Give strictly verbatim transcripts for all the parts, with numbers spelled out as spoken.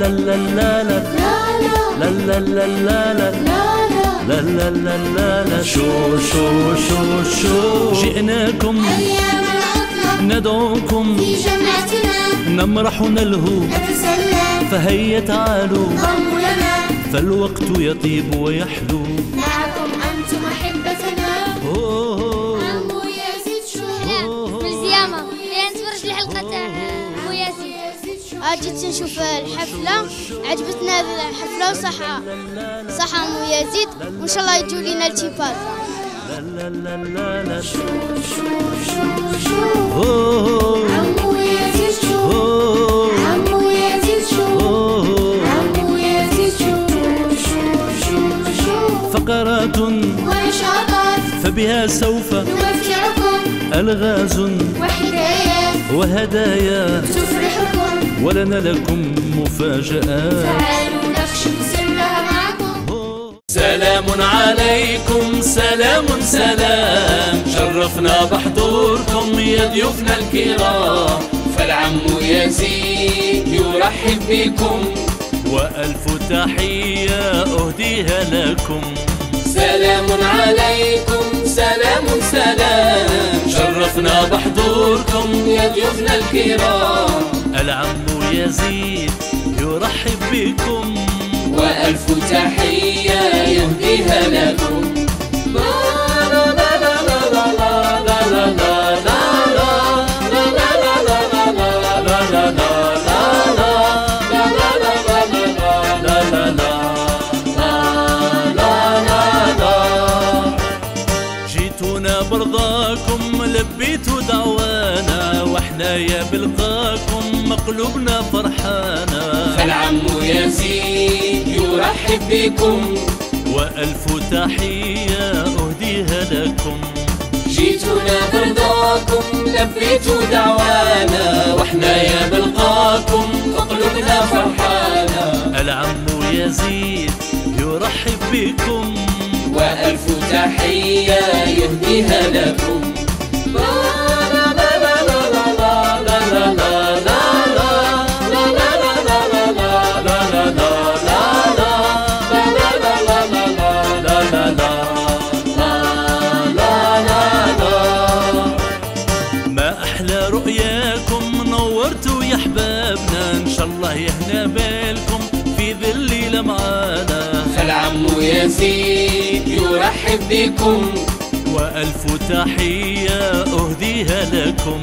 لا لا لا لا لا لا لا لا لا لا لا لا لا. شو شو شو شو جئناكم أيام العطلة ندعوكم في جمعتنا نمرح ونلهو نتسلى، فهيا تعالوا انضموا لنا فالوقت يطيب ويحلو معكم أنتم أحبتنا. عمو يزيد شو هنا في الزيامة لين نتفرج الحلقة تاع عمو يزيد. أجيت نشوف الحفلة عجبتنا الحفلة وصحة صحة عمو يزيد، وإن شاء الله يجوا لنا التيبات. شو شو شو شو عمو يزيد شو عمو يزيد شو فقرات ونشاطات فبها سوف نمتعكم، ألغاز وحكايات وهدايا تفرحكم، ولنا لكم مفاجآت تعالوا نكشف سرها معكم. سلام عليكم سلام سلام، شرفنا بحضوركم يا ضيوفنا الكرام، فالعم يزيد يرحب بكم وألف تحية أهديها لكم. سلام عليكم سلام سلام، شرفنا بحضوركم يا ضيوفنا الكرام، العم يزيد يرحب بكم وألف تحية يهديها لكم. يا بلقاكم مقلوبنا فرحانا، فالعم يزيد يرحب بكم وألف تحية أهديها لكم. جيتنا برضاكم لبيتوا دعوانا، وإحنا يا بلقاكم مقلوبنا فرحانا، العم يزيد يرحب بكم وألف تحية يهديها لكم. فالعم يزيد يرحب بكم وألف تحية أهديها لكم.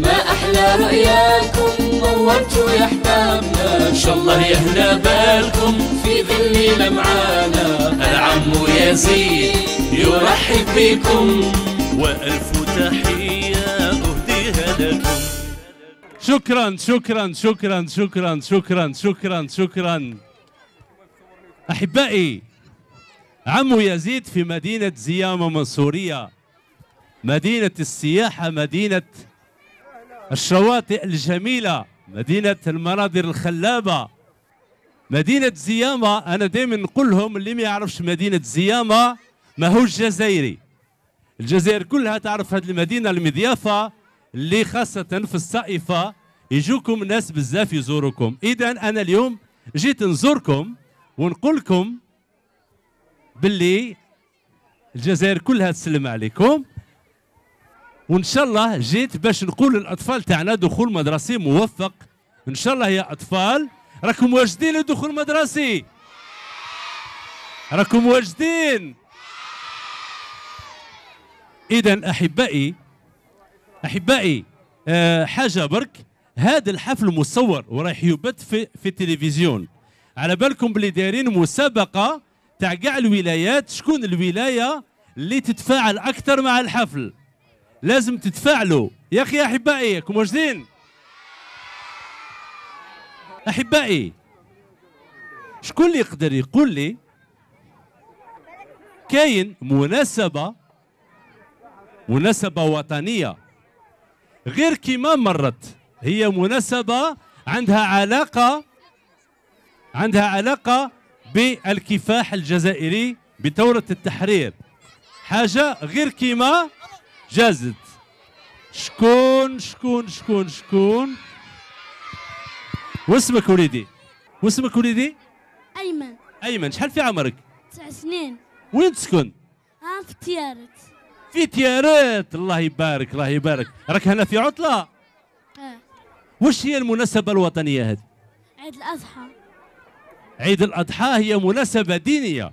ما أحلى رؤياكم نورتوا يا أحبابنا، إن شاء الله يهنا بالكم في ظلنا معانا، العم يزيد يرحب بكم وألف تحية أهديها لكم. شكرا شكرا شكرا شكرا شكرا شكرا شكرا أحبائي. عمو يزيد في مدينة زيامة منصورية، مدينة السياحة، مدينة الشواطئ الجميلة، مدينة المناظر الخلابة، مدينة زيامة. أنا دائما نقول لهم اللي ما يعرفش مدينة زيامة ماهوش جزائري. الجزائر كلها تعرف هذه المدينة المضيافة اللي خاصة في الصيفة يجوكم ناس بزاف يزوروكم. إذا أنا اليوم جيت نزوركم ونقول لكم باللي الجزائر كلها تسلم عليكم، وان شاء الله جيت باش نقول للاطفال تاعنا دخول مدرسي موفق ان شاء الله. يا اطفال راكم واجدين للدخول المدرسي؟ راكم واجدين؟ اذا احبائي احبائي أه حاجه برك، هذا الحفل مصور ورايح يبث في, في التلفزيون. على بالكم بلي دايرين مسابقه تاع كاع الولايات، شكون الولايه اللي تتفاعل اكثر مع الحفل. لازم تتفاعلوا يا اخي. احبائي راكم واجدين؟ احبائي شكون اللي يقدر يقول لي كاين مناسبه مناسبه وطنيه غير كيما مرت، هي مناسبه عندها علاقه عندها علاقة بالكفاح الجزائري بثورة التحرير، حاجة غير كيما جازت. شكون شكون شكون شكون واسمك وليدي؟ واسمك وليدي؟ أيمن. أيمن، شحال في عمرك؟ تسع سنين. وين تسكن؟ ها في تيارت. في تيارت، الله يبارك الله يبارك، راك هنا في عطلة؟ اه. واش هي المناسبة الوطنية هذه؟ عيد الأضحى. عيد الأضحى هي مناسبة دينية،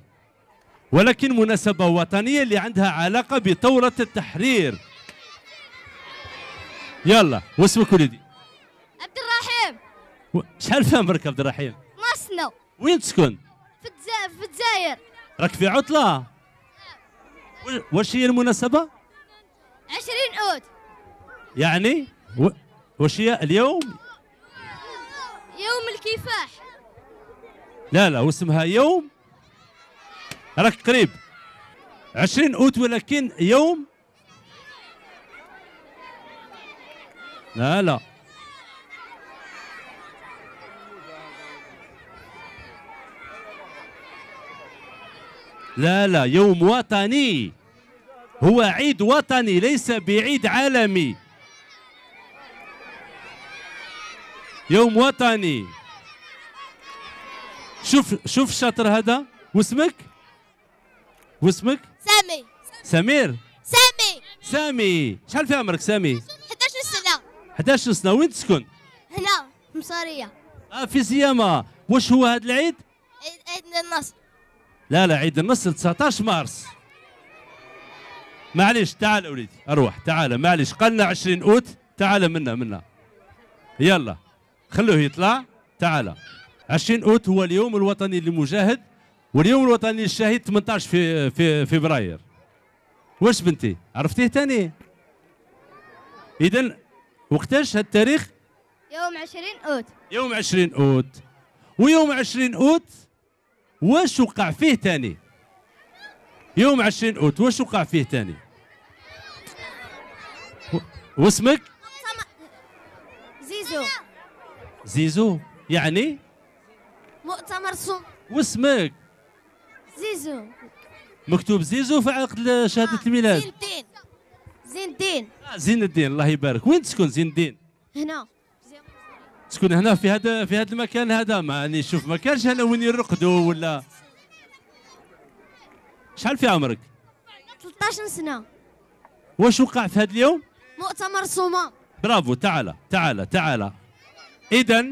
ولكن مناسبة وطنية اللي عندها علاقة بثورة التحرير. يلا، واسمك وليدي؟ عبد الرحيم. شحال في عمرك عبد الرحيم؟ ما سنة. وين تسكن؟ في الجزائر. في الجزائر. راك في عطلة؟ واش هي المناسبة؟ عشرين أوت. يعني واش هي اليوم؟ يوم الكفاح. لا لا، واسمها يوم، راك قريب، عشرين أوت، ولكن يوم، لا لا، لا لا، يوم وطني، هو عيد وطني ليس بعيد عالمي، يوم وطني. شوف شوف الشاطر هذا. واسمك؟ واسمك؟ سامي. سمير؟ سامي. سامي، شحال في عمرك سامي؟ إحدى عشر سنة. إحدى عشر سنة، وين تسكن؟ هنا، مصارية. اه في سيامة. واش هو هذا العيد؟ عيد النصر. لا لا، عيد النصر تسعة عشر مارس. معليش تعال وليدي، اروح تعال، معليش قالنا عشرين أوت، تعال منا منا. يلا خلوه يطلع، تعال. عشرين أوت هو اليوم الوطني للمجاهد، واليوم الوطني للشهيد ثمانية عشر في في فبراير. واش بنتي عرفتيه ثاني؟ اذا وقتاش هاد التاريخ؟ يوم عشرين أوت. يوم عشرين أوت. ويوم عشرين أوت واش وقع فيه ثاني؟ يوم عشرين أوت واش وقع فيه ثاني؟ واسمك؟ زيزو. زيزو يعني؟ مؤتمر صوم. واسمك؟ زيزو. مكتوب زيزو في عقد شهادة الميلاد. زين الدين. زين الدين. آه زين الدين، الله يبارك. وين تسكن زين الدين؟ هنا. تسكن هنا في هذا في هذا المكان هذا، ماني شوف ما كانش هنا وين يرقدوا ولا. شحال في عمرك؟ ثلاثة عشر سنة. واش وقع في هذا اليوم؟ مؤتمر صومال. برافو، تعال تعال تعال. إذا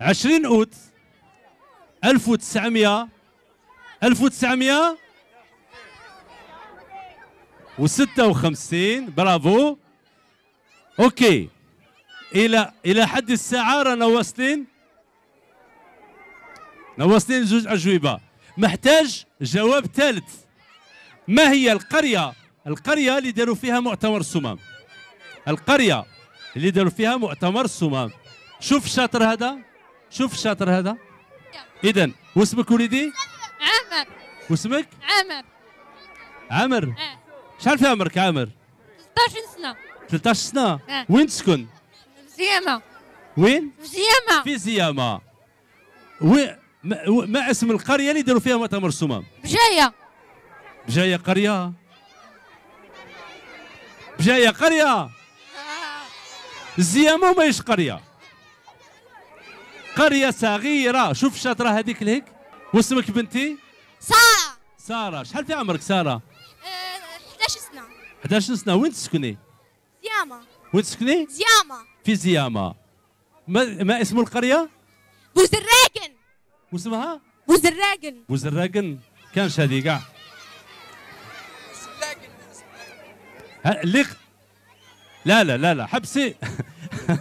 عشرين أوت ألف وتسعمية ألف وتسعمية وستة وخمسين. برافو. أوكي، إلى إلى حد الساعة رانا واصلين، رانا واصلين زوج أجوبة، محتاج جواب ثالث. ما هي القرية القرية اللي داروا فيها مؤتمر الصمام؟ القرية اللي داروا فيها مؤتمر الصمام. شوف الشاطر هذا، شوف الشاطر هذا. إذا واسمك وليدي؟ عامر. واسمك؟ عامر. عامر؟ اه. شحال في عمرك عامر؟ ثلاثة عشر سنة. ثلاثة عشر سنة؟ اه. وين تسكن؟ في زيامة. وين؟ في زيامة. في زيامة. وين ما اسم القرية اللي داروا فيها مؤتمر الصمام؟ بجاية. بجاية قرية؟ بجاية قرية؟ الزيامة ماهيش قرية، قرية صغيرة. شوف الشاطرة هذيك لهيك. واسمك بنتي؟ سارة. سارة، شحال في عمرك سارة؟ إحدى عشر سنة. إحدى عشر سنة، وين تسكني؟ زيامة. وين تسكني؟ زيامة. في زيامة. ما, ما اسم القرية؟ بوزراقن. واسمها؟ بوزراقن. بوزراقن، كانش هذه كاع. اللي لا لا لا لا حبسي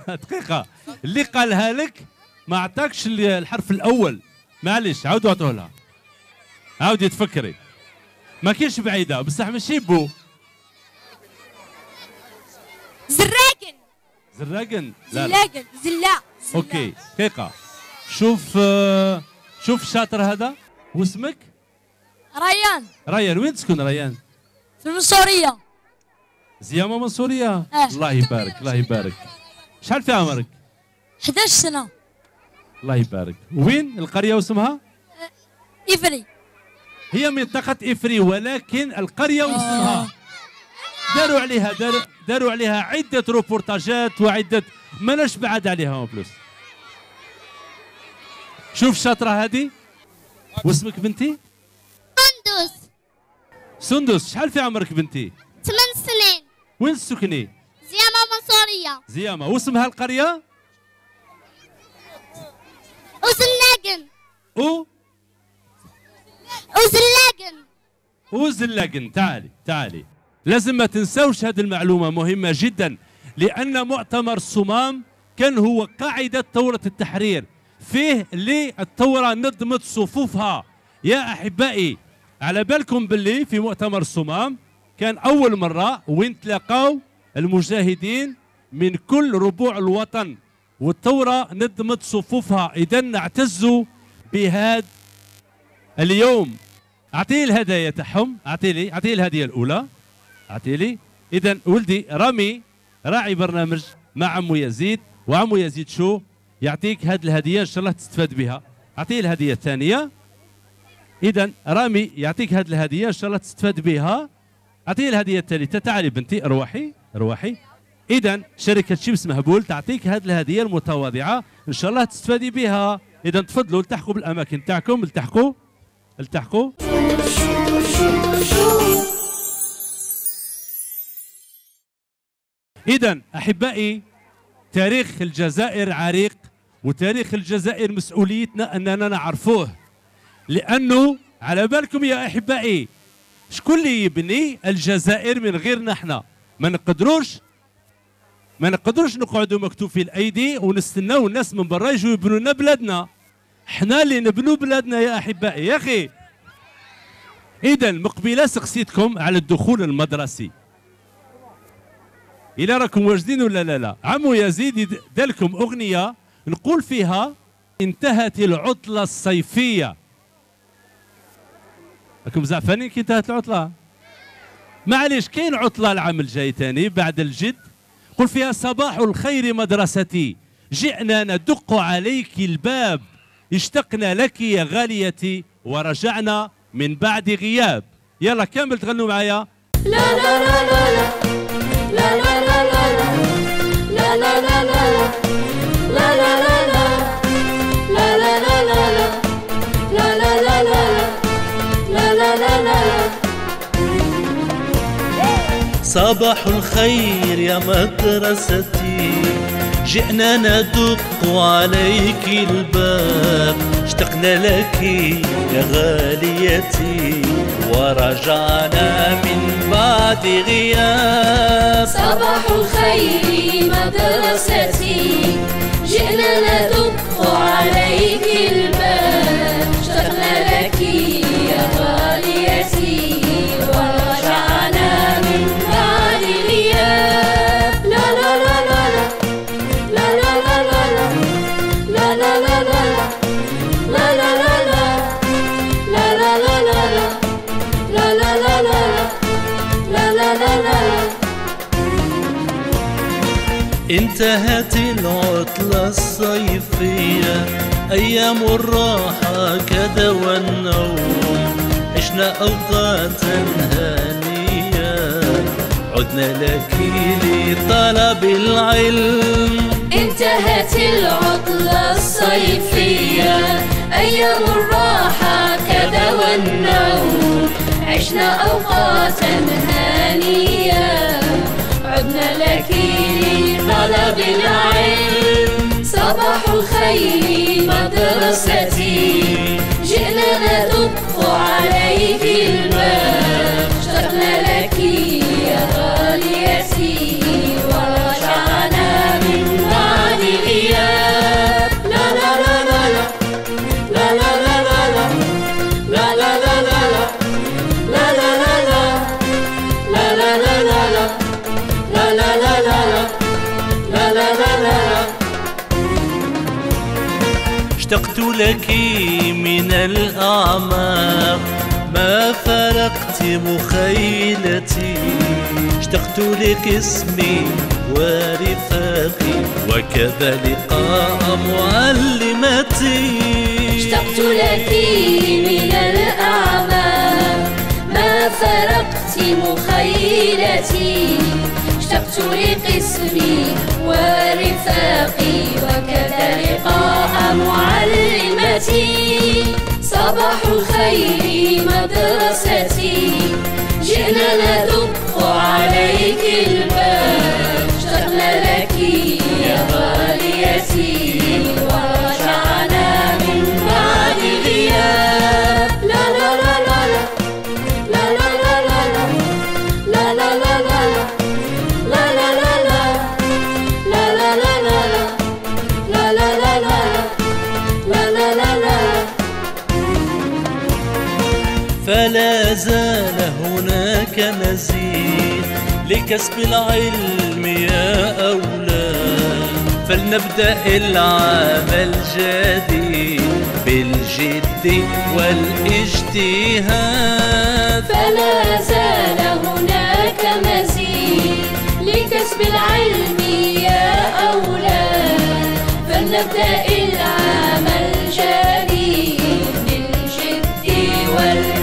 دقيقة، اللي قالها لك ما عطاكش الحرف الأول، معليش عاودوا عطوه لها، عاودي تفكري. ما كاينش بعيدة بصح ماشي بو. زراقن. زراقن؟ لا زلاقن. زلا. أوكي دقيقة، شوف شوف الشاطر هذا. واسمك؟ ريان. ريان، وين تسكن ريان؟ في المنصورية. زيامة منصورية؟ اه. الله يبارك الله يبارك. شحال في عمرك؟ إحدى عشر سنة. الله يبارك. وين القرية واسمها؟ إفري. هي منطقة إفري، ولكن القرية واسمها. داروا عليها داروا, داروا عليها عدة روبورتاجات وعدة، ماناش بعاد عليها اون بلوس. شوف شاطرة هادي. واسمك بنتي؟ سندس. سندس، شحال في عمرك بنتي؟ ثمان سنين. وين تسكني؟ زيامة مصرية. زيامة، واسمها القرية؟ أوزلاقن. أو؟ أوزلاقن. أوزلاقن، تعالي تعالي. لازم ما تنساوش هذه المعلومة مهمة جدا، لأن مؤتمر الصمام كان هو قاعدة ثورة التحرير، فيه اللي الثورة نظمت صفوفها. يا أحبائي، على بالكم باللي في مؤتمر الصمام كان أول مرة وين تلاقاو المجاهدين من كل ربوع الوطن، والثورة نظمت صفوفها. إذا نعتزوا بهذا اليوم. أعطيه الهدايا تاعهم، أعطيه لي، أعطيه الهدية الأولى، أعطيه لي. إذا ولدي رامي راعي برنامج مع عمو يزيد، وعمو يزيد شو يعطيك هذه الهدية، إن شاء الله تستفاد بها. أعطيه الهدية الثانية. إذا رامي يعطيك هذه الهدية، إن شاء الله تستفاد بها. أعطيه الهدية الثالثة. تعالي بنتي، روحي روحي. إذا شركة شيبس مهبول تعطيك هذه الهدية المتواضعة، إن شاء الله تستفادي بها. إذا تفضلوا التحقوا بالأماكن تاعكم، التحقوا التحقوا. إذا أحبائي، تاريخ الجزائر عريق، وتاريخ الجزائر مسؤوليتنا أننا نعرفوه، لأنه على بالكم يا أحبائي، شكون اللي يبني الجزائر من غيرنا احنا؟ ما نقدروش ما نقدروش نقعدوا مكتوفي الايدي ونستناو الناس من برا يجوا يبنوا لنا بلادنا. احنا اللي نبنوا بلادنا يا احبائي يا اخي. اذا مقبله سقسيتكم على الدخول المدرسي، الى راكم واجدين ولا لا؟ لا عمو يزيد دالكم اغنيه نقول فيها انتهت العطله الصيفيه. راكم زعفانين كي انتهت العطله؟ معليش كاين عطله العام الجاي ثاني بعد الجد، قل فيها صباح الخير مدرستي، جئنا ندق عليك الباب، اشتقنا لك يا غاليتي ورجعنا من بعد غياب. يلا كامل تغنوا معايا. لا لا لا لا لا لا لا لا لا لا لا لا لا لا صباح الخير يا مدرستي، جئنا ندق عليك الباب، اشتقنا لك يا غاليتي ورجعنا من بعد غياب. صباح الخير مدرستي، جئنا ندق عليك الباب، اشتقنا لك يا غاليتي ورجعنا من بعد غياب. لا لا لا لا لا لا لا لا لا لا لا لا لا لا لا لا. انتهت العطلة الصيفية، أيام الراحة كذا والنوم، عشنا أوقاتا هانية، عدنا لك لطلب العلم. انتهت العطلة الصيفية، أيام الراحة كذا والنوم، عشنا أوقاتا هانية، عدنا لك لطلب العلم. صباح الخير مدرستي، جئنا ندق عليك الباب، اشتقنا لك يا غاليتي ورجعنا من بعد غياب. لا لا لا لا لا لا لا لا لا لا لا لا لا لا لا لا لا لا لا لا لا لا لا. اشتقت لك من الأعماق، ما فرقت مخيلتي، اشتقت لك اسمي ورفاقي وكذا لقاء معلمتي. اشتقت لك من الأعماق، ما فرقت مخيلتي، اشتقت لقسمي ورفاقي وكذا لقاء معلمتي. مدرستي صباح الخير مدرستي، جئنا ندق عليك الباب، اشتقنا لك يا غاليتي، ورجعنا من بعد غياب. لا لا لا لا لا لا لا لا لا لا لا لا لا لا فلا زال هناك مزيد لكسب العلم يا أولاد، فلنبدأ العام الجديد بالجد والاجتهاد. فلا زال هناك مزيد لكسب العلم يا أولاد، فلنبدأ العام الجديد بالجد والاجتهاد.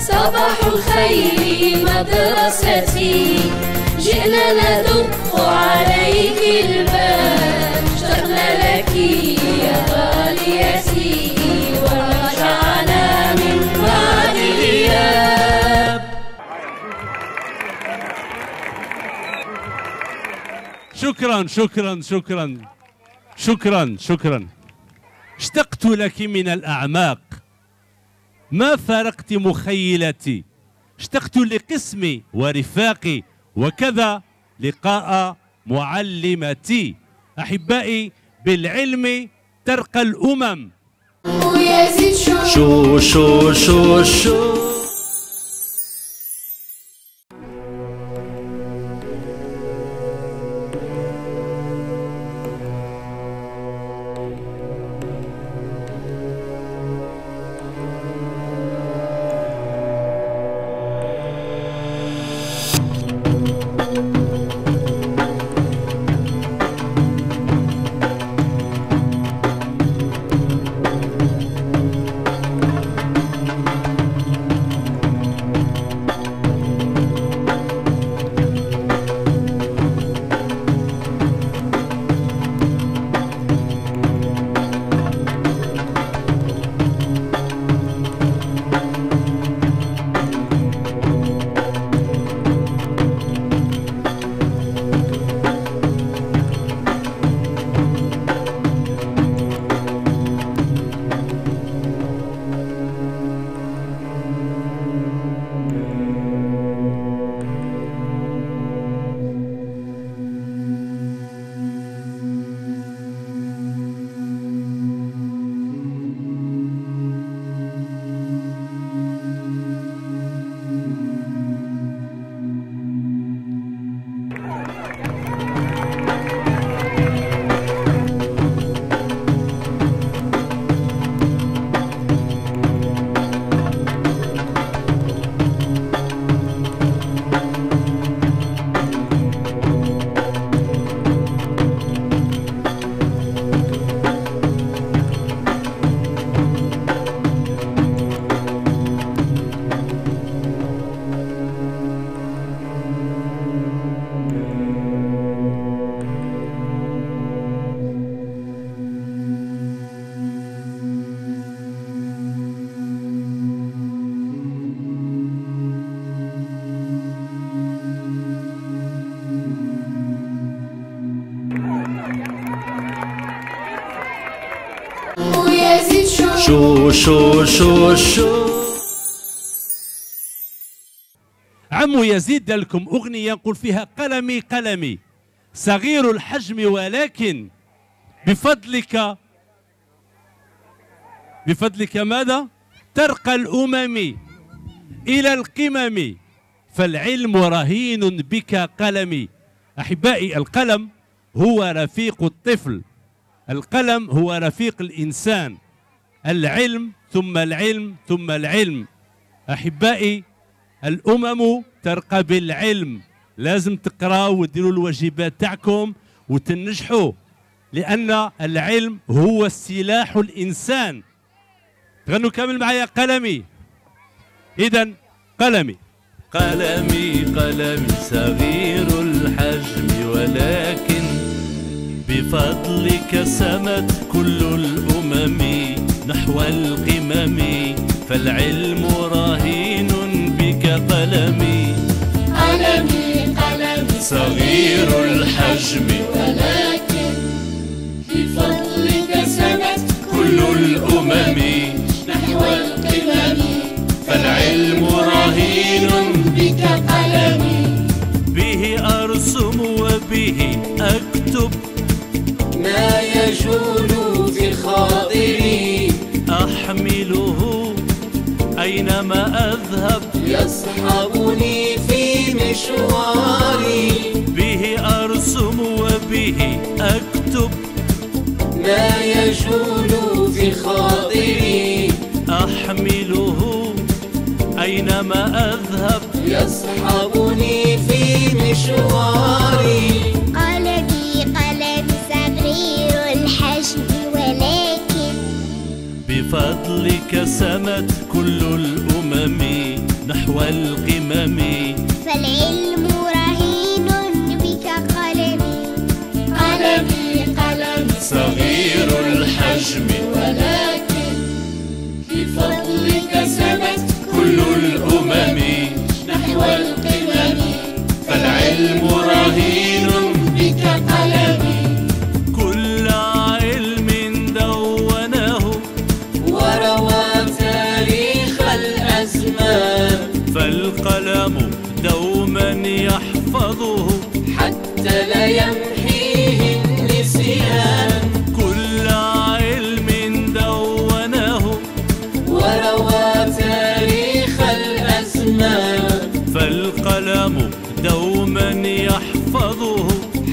صباح الخير مدرستي، جئنا ندق عليك الباب، اشتقنا لك يا غاليتي، ورجعنا من بعد غياب. شكرا شكرا شكرا شكرا شكرا. اشتقت لك من الأعماق، ما فارقت مخيلتي، اشتقت لقسمي ورفاقي، وكذا لقاء معلمتي. أحبائي، بالعلم ترقى الأمم. شو شو شو شو شو شو شو شو عمو يزيد لكم أغنية نقول فيها قلمي قلمي صغير الحجم، ولكن بفضلك بفضلك ماذا؟ ترقى الأمم إلى القمم، فالعلم رهين بك قلمي. أحبائي، القلم هو رفيق الطفل، القلم هو رفيق الإنسان، العلم ثم العلم ثم العلم. أحبائي، الأمم ترقى بالعلم، لازم تقراوا وتديروا الواجبات تاعكم وتنجحوا، لأن العلم هو سلاح الإنسان. تغنوا كامل معايا قلمي. إذا قلمي قلمي قلمي صغير الحجم، ولكن فضلك سمت كل الأمم نحو القمم، فالعلم رهين بك قلمي. قلمي قلمي صغير الحجم، ولكن بفضلك سمت كل الأمم نحو القمم، فالعلم رهين بك قلمي. به أرسم وبه أكتب ما يجول في خاطري، أحمله أينما أذهب يصحبني في مشواري. به أرسم وبه أكتب ما يجول في خاطري، أحمله أينما أذهب يصحبني في مشواري. قلمي قلمي صغير الحجم، ولكن بفضلك سمت كل الأمم نحو القمم، فالعلم رهين بك قلمي. قلمي قلمي صغير الحجم، ولكن بفضلك سمت كل الأمم نحو القمم، فالعلم رهين بك قلمي. كل علم دوناه وروى تاريخ الأزمان، فالقلم دوما يحفظه حتى لا يمحيه النسيان. كل علم دوناه وروى تاريخ، فالقلم دوما يحفظه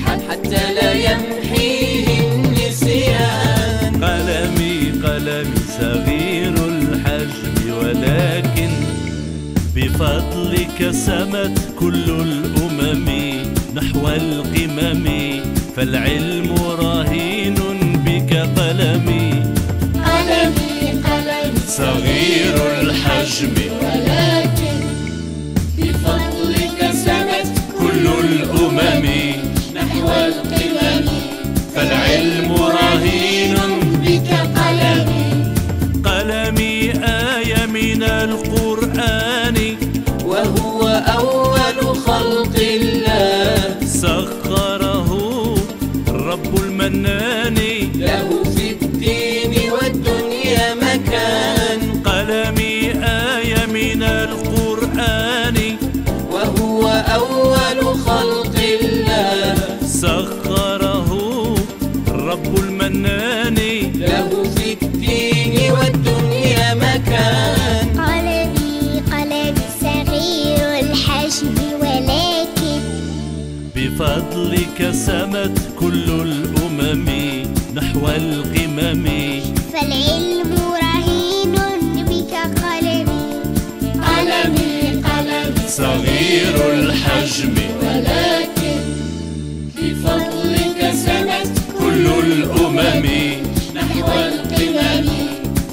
حتى لا يمحيه النسيان. قلمي قلمي صغير الحجم، ولكن بفضلك سمت كل الأمم نحو القمم، فالعلم رهين بك قلمي. قلمي قلمي صغير الحجم، ولكن بفضلك سمت كل الأمم نحو القمم، فالعلم رهين بك قلمي. قلمي آية من القرآن، وهو أول خلق الله، سخره رب المنان، له في الدين والدنيا مكان. قلمي آية من القرآن، وهو أول خلق الله، سخره رب المنان، له في الدين والدنيا مكان. قلمي قلمي صغير الحجم، ولكن بفضلك سمت كل الأمم نحو القمم، فالعلم رهين بك قلمي. قلمي قلمي صغير الحجم، ولكن بفضلك سمت كل الأمم نحو القمم،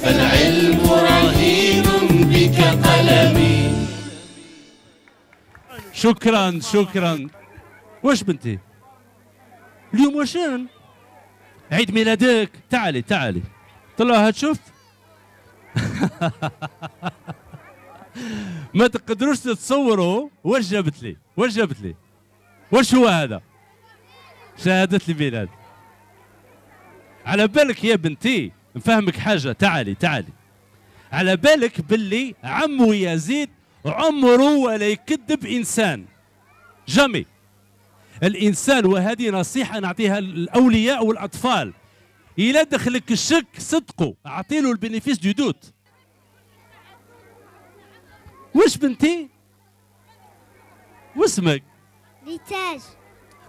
فالعلم رهين بك قلمي. شكرا شكرا. واش بنتي اليوم وشين عيد ميلادك؟ تعالي تعالي طلعوا هتشوف. ما تقدروش تتصوروا واش جابت لي، واش جابت لي، واش هو هذا؟ شهادة الميلاد. على بالك يا بنتي نفهمك حاجة، تعالي تعالي. على بالك باللي عمو يزيد عمره ولا يكذب إنسان، جمي الإنسان. وهذه نصيحة نعطيها الأولياء والأطفال، إلا دخلك الشك صدقه، أعطيله البنفيس دو دوت. وش بنتي؟ واسمك؟ ريتاج.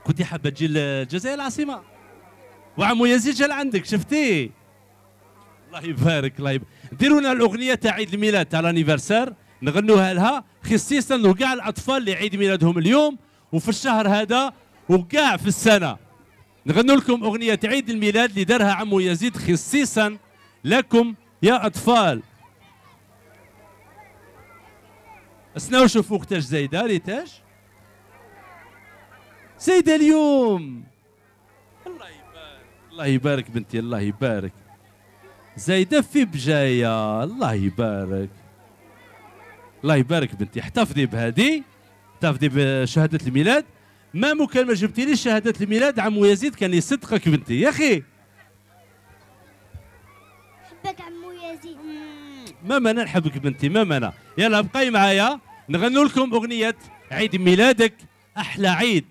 كنتي حابة تجي للجزائر العاصمة وعمو يزيد جا عندك، شفتي؟ الله يبارك الله يبارك. ديروا لنا الأغنية تاع عيد الميلاد تاع الانيفرسير، نغنوها لها خصيصا لكاع الأطفال اللي عيد ميلادهم اليوم وفي الشهر هذا وكاع في السنة. نغنوا لكم أغنية عيد الميلاد اللي دارها عمو يزيد خصيصا لكم يا أطفال. اسناو شوفوا اختاج زايدة ريتاج زايدة اليوم. الله يبارك. الله يبارك بنتي، الله يبارك. زايدة في بجاية، الله يبارك. الله يبارك بنتي، احتفظي بهذه، احتفظي بشهادة الميلاد. مامو كان ما جبتيليش شهادة الميلاد عمو يزيد كان يصدقك بنتي يا أخي. حبك عمو يزيد. ماما أنا نحبك بنتي، ماما أنا. يلا بقاي معايا نغنوا لكم أغنية عيد ميلادك أحلى عيد.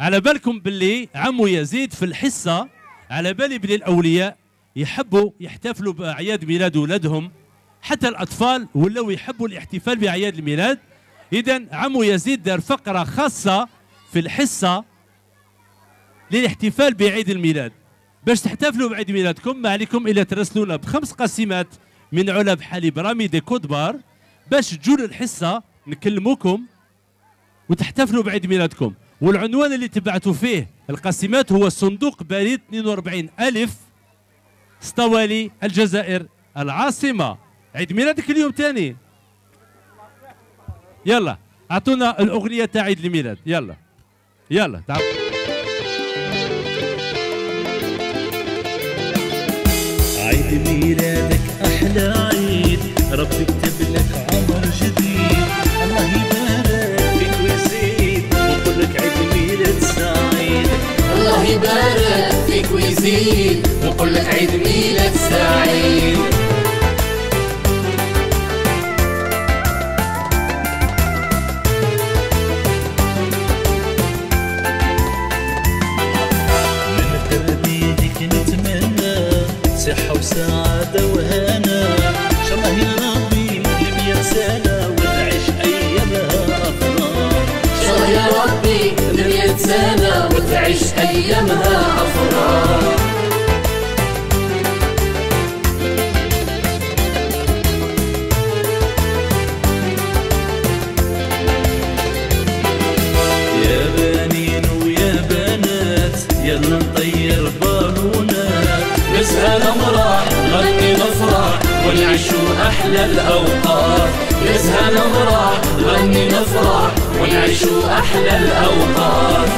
على بالكم باللي عمو يزيد في الحصة، على بالي باللي الأولياء يحبوا يحتفلوا بأعياد ميلاد ولادهم، حتى الأطفال ولاو يحبوا الاحتفال بأعياد الميلاد. إذا عمو يزيد دار فقرة خاصة في الحصة للاحتفال بعيد الميلاد. باش تحتفلوا بعيد ميلادكم ما عليكم إلا ترسلونا بخمس قسيمات من علب حليب رامي دي كود بار باش تجوا للحصة نكلموكم وتحتفلوا بعيد ميلادكم. والعنوان اللي تبعتوا فيه القسيمات هو صندوق بريد اثنين وأربعين ألف سطوالي الجزائر العاصمة. عيد ميلادك اليوم تاني. يلا أعطونا الأغنية تاع عيد الميلاد. يلا يلا تعال. عيد ميلادك أحلى عيد، ربي كتب لك عمر جديد. الله يبارك فيك ويزيد ونقول لك عيد ميلاد سعيد. الله يبارك فيك ويزيد ونقول لك عيد ميلاد سعيد. صحة وسعادة وهنا إن شاء الله يا ربي لمية سنة وتعيش أيامها أفراح. إن شاء الله يا ربي لمية سنة وتعيش أيامها أفراح. يا بنين ويا بنات يلا نطير بالونات، نزهى نمرح نغني نفرح ونعيشو أحلى الأوقات. نزهى نمرح نغني نفرح ونعيشو أحلى الأوقات.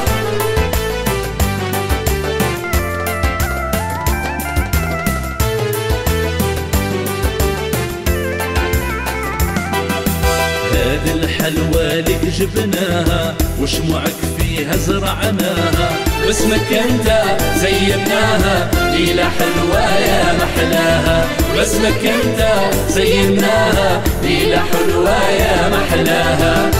هذه الحلوى لك جبناها وشموعك فيها زرعناها، باسمك انت زيناها ليلة حلوة يا محلاها. باسمك انت زيناها ليلة حلوة يا محلاها.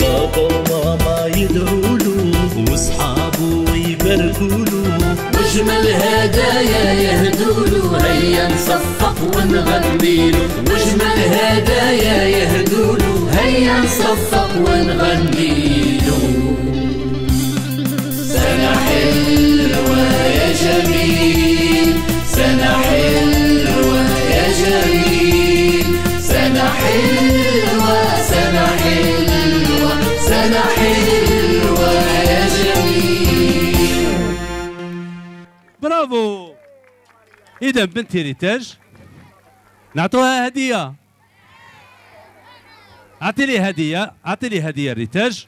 بابا وماما يدعولو واصحابو ويباركولو، مجمل هدايا يهدولو هيا نصفق ونغنيلو. مجمل هدايا يهدولو هيا نصفق ونغنيلو. سنة حلوة يا جميل، سنة حلوة يا جميل، سنة حلوة سنة حلوة سنة حلوة يا جميل. برافو. إذا بنتي ريتاج نعطوها هدية. أعطي لي هدية، أعطي لي هدية ريتاج.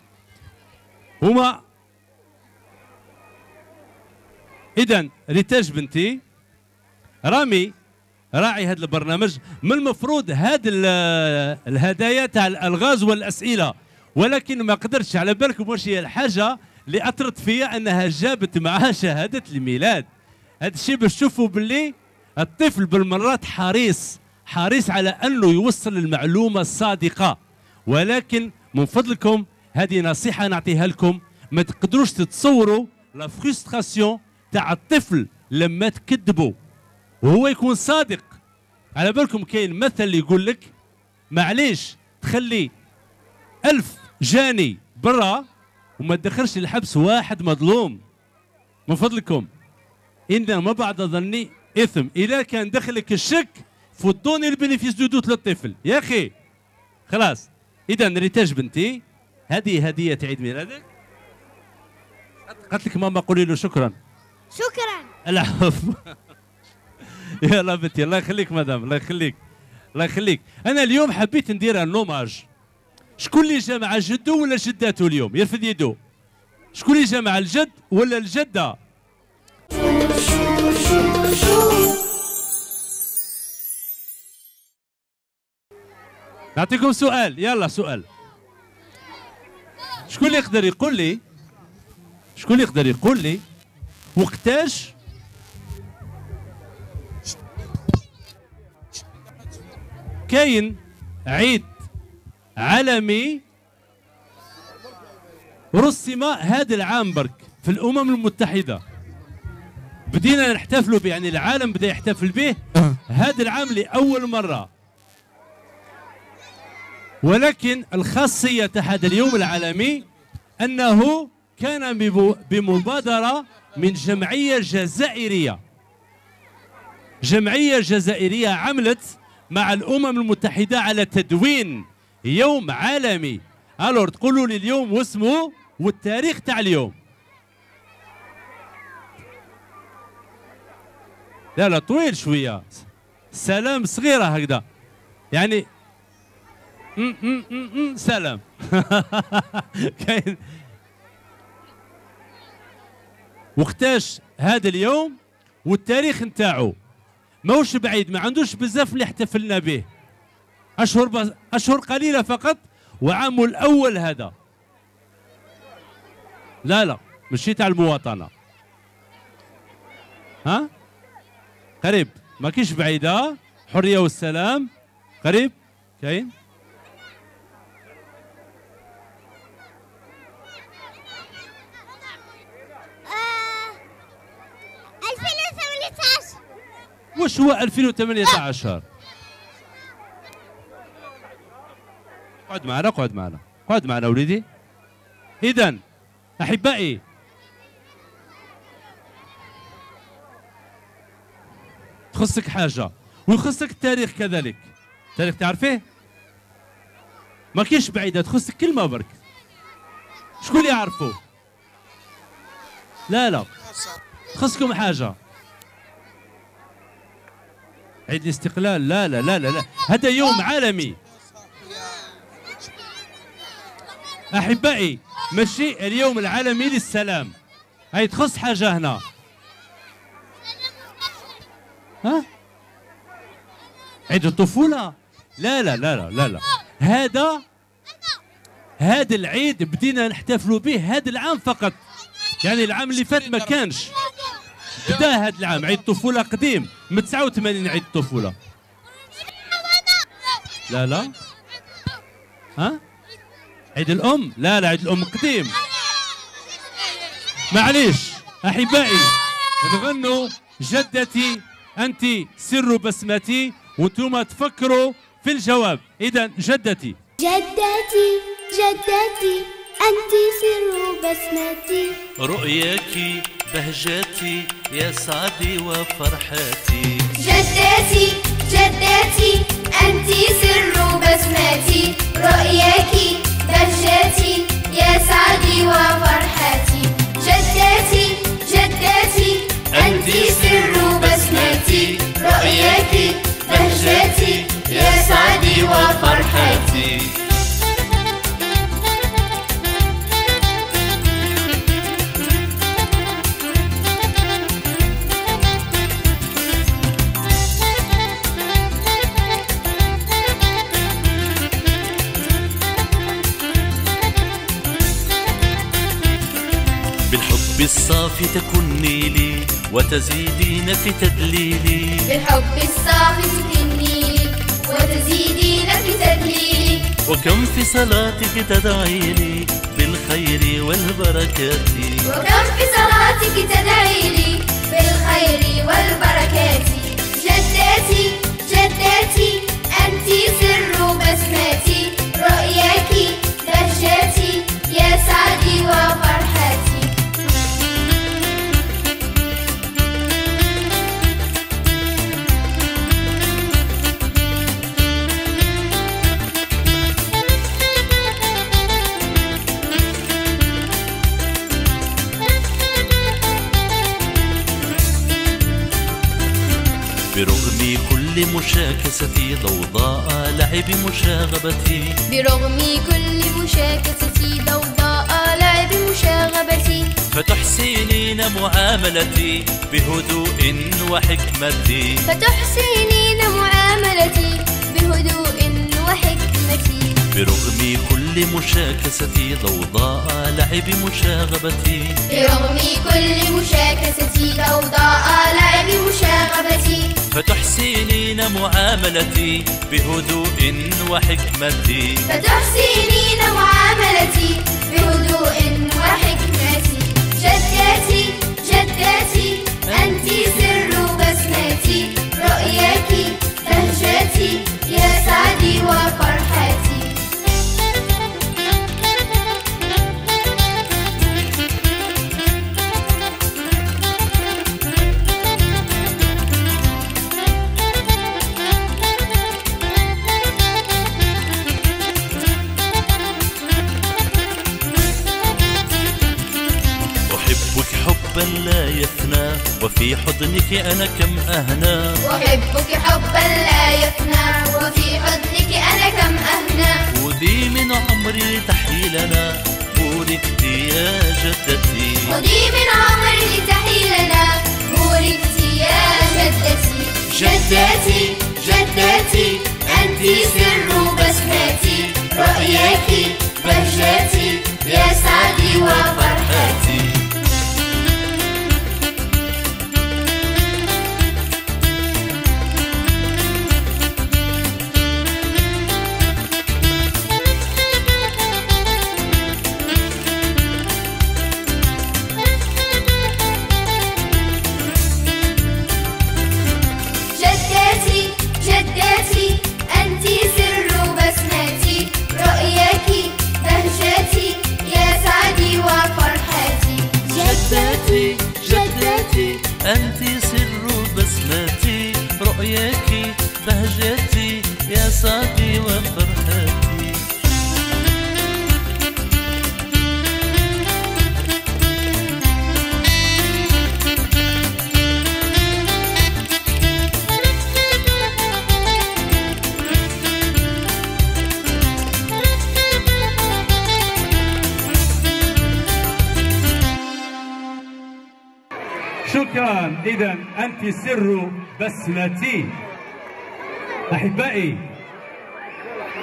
هما إذا ريتاج بنتي رامي راعي هذا البرنامج، من المفروض هذه الهدايا تاع الألغاز والأسئلة، ولكن ما قدرتش. على بالكم واش هي الحاجة اللي أطرت فيها؟ أنها جابت معها شهادة الميلاد. هذا الشيء باش تشوفوا باللي الطفل بالمرات حريص حريص على أنه يوصل المعلومة الصادقة، ولكن من فضلكم هذه نصيحة نعطيها لكم، ما تقدروش تتصوروا لا فرستراسيون تاع الطفل لما تكذبوا وهو يكون صادق. على بالكم كاين مثل اللي يقول لك معليش تخلي ألف جاني برا وما تدخلش للحبس واحد مظلوم. من فضلكم إنما بعد ظني إثم، إذا كان دخلك الشك فوتوني البنفيس دو دوت للطفل يا أخي. خلاص إذا ريتاج بنتي هذه هدية عيد ميلادك. قالت لك ماما قولي له شكرا. شكرا العفو. يلا بنتي الله يخليك مدام، الله يخليك. الله يخليك. انا اليوم حبيت ندير ان نوماج. شكون اللي جا مع جدو ولا جداته اليوم يرفد يده؟ شكون اللي جا مع الجد ولا الجده؟ نعطيكم سؤال، يلا سؤال. شكون اللي يقدر يقول لي شكون اللي يقدر يقول لي وقتاش كاين عيد عالمي رسم هذا العام برك في الأمم المتحدة؟ بدينا نحتفلوا به، يعني العالم بدا يحتفل به هذا العام لأول مرة، ولكن الخاصية هذا اليوم العالمي أنه كان بمبادرة من جمعية جزائرية جمعية جزائرية عملت مع الأمم المتحدة على تدوين يوم عالمي. الور تقولوا لي اليوم واسمه والتاريخ تاع اليوم. لا لا طويل شوية، سلام صغيرة هكذا يعني. م -م -م -م سلام. كاين وقتاش هذا اليوم والتاريخ نتاعو ماهوش بعيد، ما عندوش بزاف اللي احتفلنا به، اشهر بز... اشهر قليله فقط، وعامه الاول هذا. لا لا مشي تاع المواطنه، ها قريب، ماكيش بعيده، حريه والسلام قريب. كاين واش هو ألفين وثمانية عشر؟ اقعد معنا اقعد معنا اقعد معنا وليدي. إذن أحبائي، تخصك حاجة ويخصك التاريخ كذلك. التاريخ تعرفيه؟ ما كاينش بعيدة، تخصك كلمة برك. شكون اللي يعرفوا؟ لا لا تخصكم حاجة. عيد الاستقلال؟ لا لا لا لا, لا. هذا يوم عالمي أحبائي، ماشي اليوم العالمي للسلام. هاي تخص حاجة هنا، ها؟ عيد الطفولة؟ لا لا لا لا لا, لا. هذا هذا العيد بدينا نحتفلوا به هذا العام فقط، يعني العام اللي فات ما كانش. بدا هذا العام عيد الطفولة قديم من تسعة وثمانين، عيد الطفولة. لا لا ها؟ عيد الأم؟ لا لا عيد الأم قديم. معليش أحبائي، نغنوا جدتي أنت سر بسمتي، وانتم تفكروا في الجواب. إذا جدتي جدتي جدتي أنت سر بسمتي، رؤياكي بهجتي يا سعدي وفرحتي. جدتي جدتي أنت سر بسمتي، رؤياك بهجتي يا سعدي وفرحتي. جدتي جدتي أنت سر بسمتي، رؤياك بهجتي يا سعدي وفرحتي. بالصافي تكني لي وتزيدين في تدليلي، بالحب الصافي تكني لي وتزيدين في تدليلي، وكم في صلاتك تدعي لي بالخير والبركات، وكم في صلاتك تدعي لي بالخير والبركات. جدتي جدتي أنت سر بسمتي، رؤياك بهجتي يا سعدي وفرحتي. برغم كل كل مشاكستي ضوضاء لعب مشاغبتي، برغم كل مشاكستي ضوضاء لعب مشاغبتي، فتحسنين معاملتي بهدوء وحكمتي، فتحسنين معاملتي بهدوء وحكمتي، برغم كل مشاكستي ضوضاء لعب مشاغبتي، برغم كل مشاكستي ضوضاء لعب مشاغبتي، فتحسنين معاملتي بهدوء وحكمتي، فتحسنين معاملتي بهدوء وحكمتي، جدتي جدتي أنت سر بسمتي، رؤياك بهجتي يا سعدي وفرحتي، لا يفنى وفي حضنك أنا كم أهنا، وحبك حبا لا يفنى وفي حضنك أنا كم أهنا، خذي من عمري تحيلنا بوركت يا جدتي، خذي من عمري تحيلنا بوركت يا جدتي، جدتي جدتي أنت سر بسمتي، رؤياك بهجتي يا سعدي وفرحتي، أنت سر بسمتي، رؤياك بهجتي يا سعدي وفرحتي، شكرا. إذا أنت سر بسمتي. أحبائي،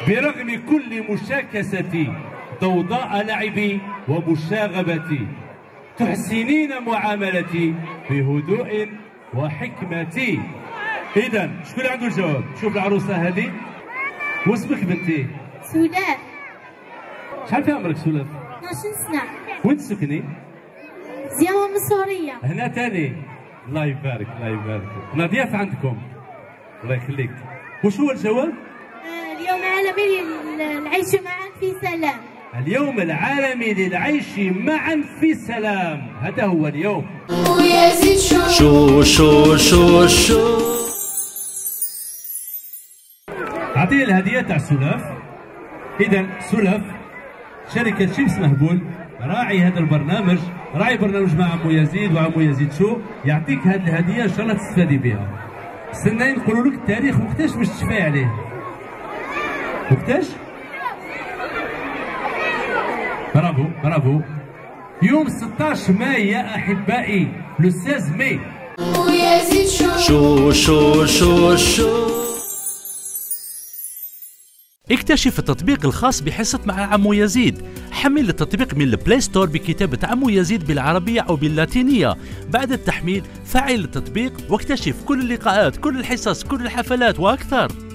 برغم كل مشاكستي ضوضاء لعبي ومشاغبتي، تحسنين معاملتي بهدوء وحكمتي. إذا شكون عنده الجواب؟ شوف العروسة هذه. واسمك بنتي؟ سولاف. شحال في عمرك سولاف؟ اثنا عشر سنة. وين تسكني؟ زيامة من سوريا. هنا تاني. الله يبارك الله يبارك. انا ضياف عندكم. الله يخليك. وش هو الجواب؟ اليوم العالمي للعيش معا في سلام. اليوم العالمي للعيش معا في سلام، هذا هو اليوم. ويا زيد شو شو شو شو شو. أعطيني الهدية تاع سلف. إذا سلف شركة شمس مهبول راعي هذا البرنامج، راعي برنامج مع عمو يزيد وعمو يزيد شو، يعطيك هذه الهدية إن شاء الله تستفادي بها. استناي نقولوا لك التاريخ وقتاش باش تشفاي عليه. وقتاش؟ برافو برافو. يوم ستة عشر ماي يا أحبائي، لو ستة عشر ماي. ويزيد شو شو شو شو شو. اكتشف التطبيق الخاص بحصة مع عمو يزيد. حمل التطبيق من البلاي ستور بكتابة عمو يزيد بالعربية أو باللاتينية. بعد التحميل فعل التطبيق واكتشف كل اللقاءات، كل الحصص، كل الحفلات وأكثر.